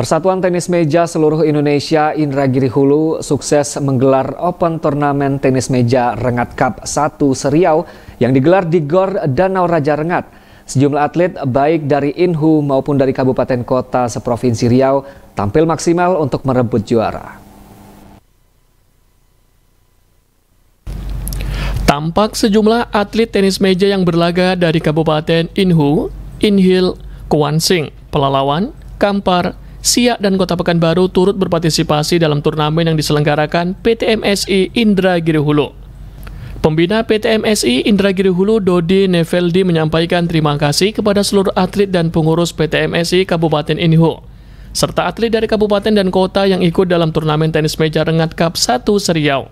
Persatuan Tenis Meja Seluruh Indonesia Indragiri Hulu sukses menggelar Open Turnamen Tenis Meja Rengat Cup I Seriau yang digelar di Gor Danau Raja Rengat. Sejumlah atlet baik dari Inhu maupun dari kabupaten kota seprovinsi Riau tampil maksimal untuk merebut juara. Tampak sejumlah atlet tenis meja yang berlaga dari kabupaten Inhu, Inhil, Kuansing, Pelalawan, Kampar, Siak dan Kota Pekanbaru turut berpartisipasi dalam turnamen yang diselenggarakan PTMSI Indragiri Hulu. Pembina PTMSI Indragiri Hulu Dodi Neveldi menyampaikan terima kasih kepada seluruh atlet dan pengurus PTMSI Kabupaten Inhu, serta atlet dari kabupaten dan kota yang ikut dalam turnamen tenis meja Rengat Cup I Seriau.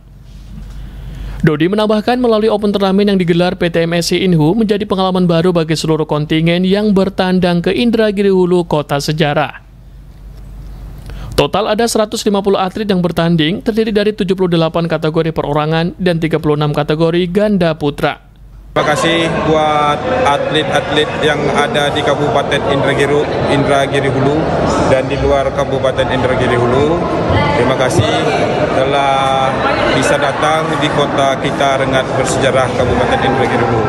Dodi menambahkan melalui Open Turnamen yang digelar PTMSI Inhu menjadi pengalaman baru bagi seluruh kontingen yang bertandang ke Indragiri Hulu Kota Sejarah. Total ada 150 atlet yang bertanding, terdiri dari 78 kategori perorangan dan 36 kategori ganda putra. Terima kasih buat atlet-atlet yang ada di Kabupaten Indragiri Hulu dan di luar Kabupaten Indragiri Hulu. Terima kasih telah bisa datang di kota kita Rengat bersejarah Kabupaten Indragiri Hulu.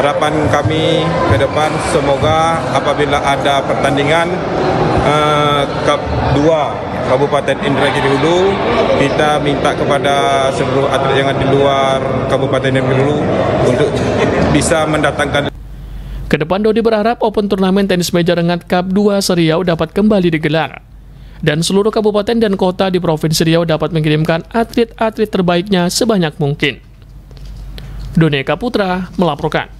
Harapan kami ke depan semoga apabila ada pertandingan Cup 2 Kabupaten Indragiri Hulu, kita minta kepada seluruh atlet yang ada di luar Kabupaten Indragiri Hulu untuk bisa mendatangkan. Kedepan Dodi berharap Open Turnamen Tenis Meja Rengat Cup 2 Seriau dapat kembali digelar dan seluruh kabupaten dan kota di Provinsi Riau dapat mengirimkan atlet-atlet terbaiknya sebanyak mungkin. Doneka Putra melaporkan.